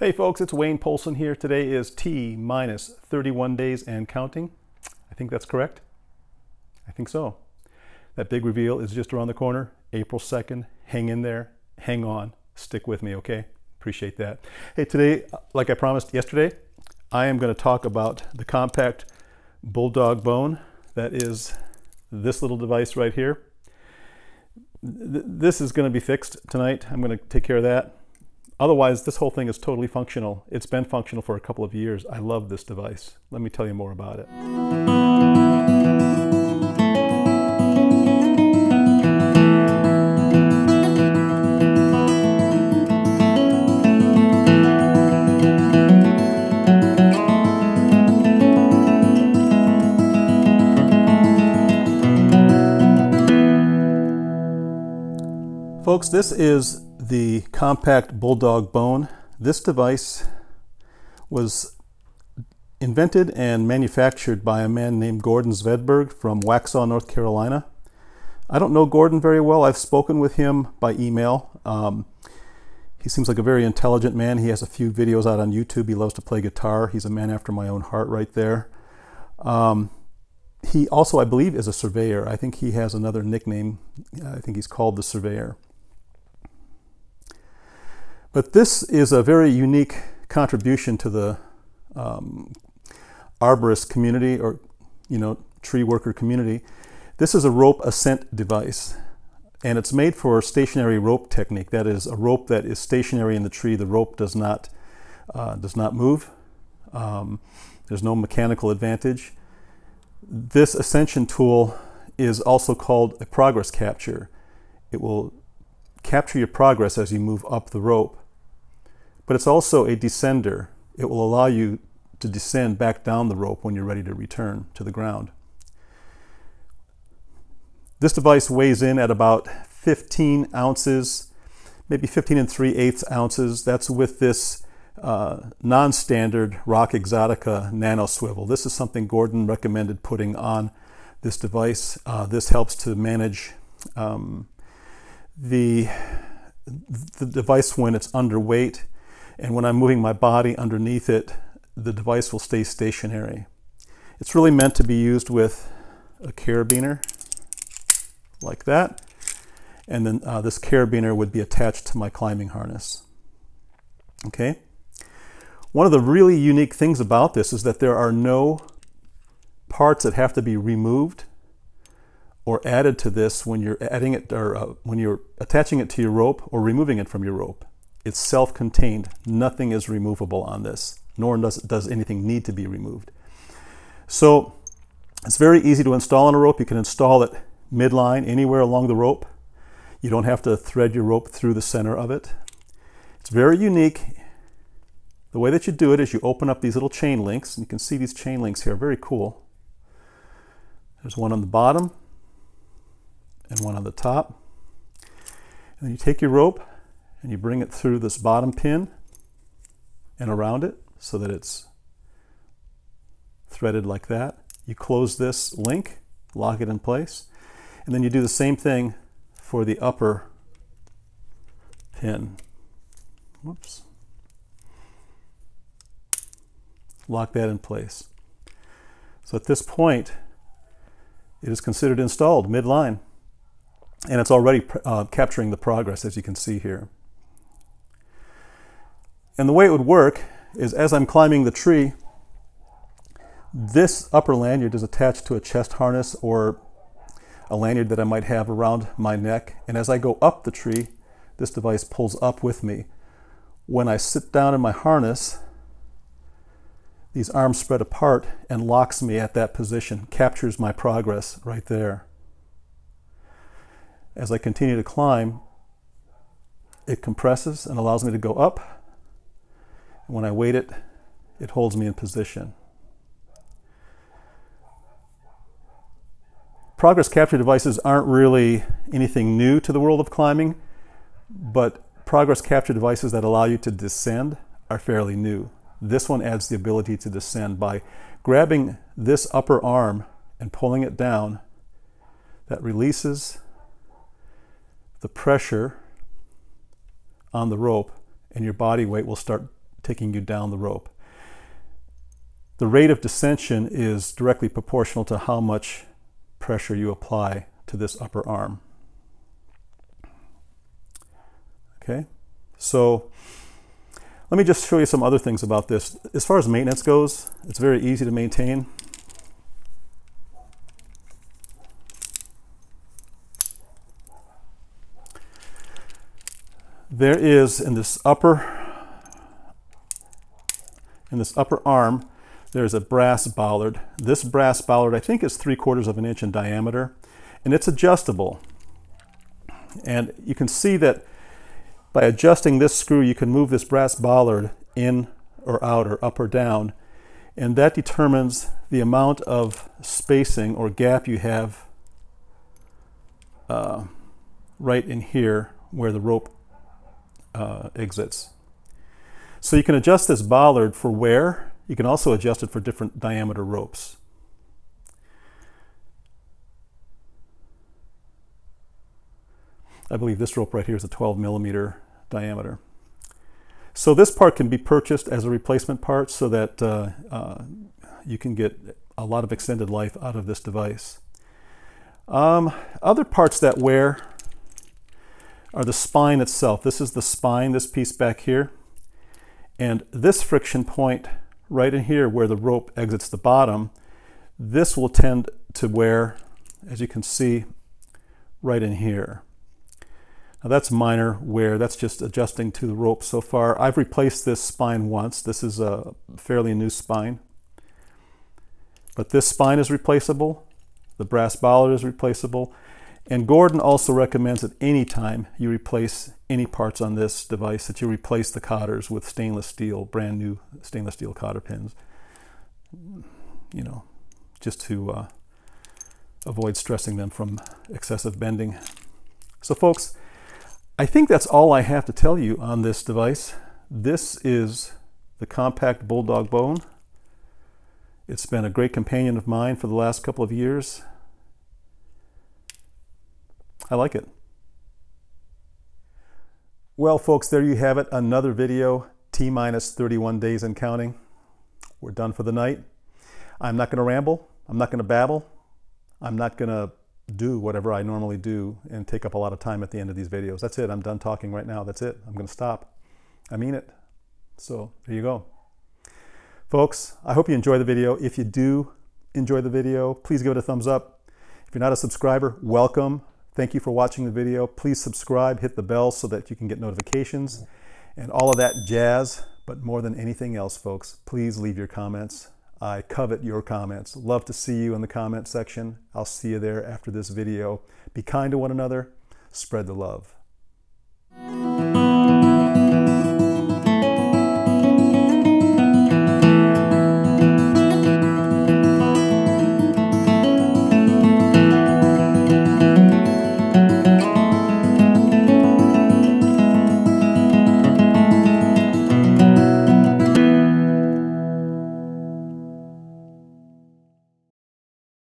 Hey folks, it's Wayne Polcin here. Today is T minus 31 days and counting. I think that's correct. I think so. That big reveal is just around the corner, April 2nd. Hang in there, hang on, stick with me, okay? Appreciate that. Hey, today, like I promised yesterday, I am going to talk about the Compact Bull Dog Bone. That is this little device right here. This is going to be fixed tonight. I'm going to take care of that. Otherwise, this whole thing is totally functional. It's been functional for a couple of years. I love this device. Let me tell you more about it. Folks, this is the Compact Bull Dog Bone. This device was invented and manufactured by a man named Gordon Zvedberg from Waxhaw, North Carolina. I don't know Gordon very well. I've spoken with him by email. He seems like a very intelligent man. He has a few videos out on YouTube. He loves to play guitar. He's a man after my own heart right there. He also, I believe, is a surveyor. I think he has another nickname. I think he's called the Surveyor. But this is a very unique contribution to the arborist community, or, you know, tree worker community. This is a rope ascent device, and it's made for stationary rope technique. That is, a rope that is stationary in the tree. The rope does not move. There's no mechanical advantage. This ascension tool is also called a progress capture. It will capture your progress as you move up the rope, but it's also a descender. It will allow you to descend back down the rope when you're ready to return to the ground. This device weighs in at about 15 ounces, maybe 15 3/8 ounces. That's with this non-standard Rock Exotica nano swivel. This is something Gordon recommended putting on this device. This helps to manage the device when it's underweight, and when I'm moving my body underneath it, the device will stay stationary. It's really meant to be used with a carabiner like that, and then this carabiner would be attached to my climbing harness. Okay. One of the really unique things about this is that there are no parts that have to be removed or added to this when you're adding it, or when you're attaching it to your rope or removing it from your rope. It's self-contained. Nothing is removable on this, nor does anything need to be removed. So it's very easy to install on a rope. You can install it midline anywhere along the rope. You don't have to thread your rope through the center of it. It's very unique. The way that you do it is you open up these little chain links, and you can see these chain links here. Very cool. There's one on the bottom and one on the top. And then you take your rope and you bring it through this bottom pin and around it so that it's threaded like that. You close this link, lock it in place, and then you do the same thing for the upper pin. Whoops. Lock that in place. So at this point, it is considered installed midline. And it's already capturing the progress, as you can see here. And the way it would work is, as I'm climbing the tree, this upper lanyard is attached to a chest harness or a lanyard that I might have around my neck. And as I go up the tree, this device pulls up with me. When I sit down in my harness, these arms spread apart and locks me at that position, captures my progress right there. As I continue to climb, it compresses and allows me to go up. And when I weight it, it holds me in position. Progress capture devices aren't really anything new to the world of climbing, but progress capture devices that allow you to descend are fairly new. This one adds the ability to descend by grabbing this upper arm and pulling it down. That releases the pressure on the rope, and your body weight will start taking you down the rope. The rate of descension is directly proportional to how much pressure you apply to this upper arm. Okay, so let me just show you some other things about this. As far as maintenance goes, it's very easy to maintain. There is, in this upper arm, there's a brass bollard. This brass bollard, I think, is 3/4 of an inch in diameter, and it's adjustable. And you can see that by adjusting this screw, you can move this brass bollard in or out or up or down, and that determines the amount of spacing or gap you have right in here where the rope exits. So you can adjust this bollard for wear. You can also adjust it for different diameter ropes. I believe this rope right here is a 12mm diameter. So this part can be purchased as a replacement part so that you can get a lot of extended life out of this device. Other parts that wear are the spine itself. This is the spine, this piece back here. And this friction point right in here where the rope exits the bottom, this will tend to wear, as you can see, right in here. Now that's minor wear, that's just adjusting to the rope so far. I've replaced this spine once. This is a fairly new spine. But this spine is replaceable. The brass bollard is replaceable. And Gordon also recommends that any time you replace any parts on this device, that you replace the cotters with stainless steel, brand new stainless steel cotter pins, you know, just to avoid stressing them from excessive bending. So folks, I think that's all I have to tell you on this device. This is the Compact Bull Dog Bone. It's been a great companion of mine for the last couple of years. I like it. Well, folks, there you have it. Another video, T-minus 31 days and counting. We're done for the night. I'm not going to ramble. I'm not going to babble. I'm not going to do whatever I normally do and take up a lot of time at the end of these videos. That's it. I'm done talking right now. That's it. I'm going to stop. I mean it. So there you go. Folks, I hope you enjoy the video. If you do enjoy the video, please give it a thumbs up. If you're not a subscriber, welcome. Thank you for watching the video. Please subscribe, hit the bell so that you can get notifications and all of that jazz. But more than anything else, folks, please leave your comments. I covet your comments. Love to see you in the comment section. I'll see you there after this video. Be kind to one another. Spread the love.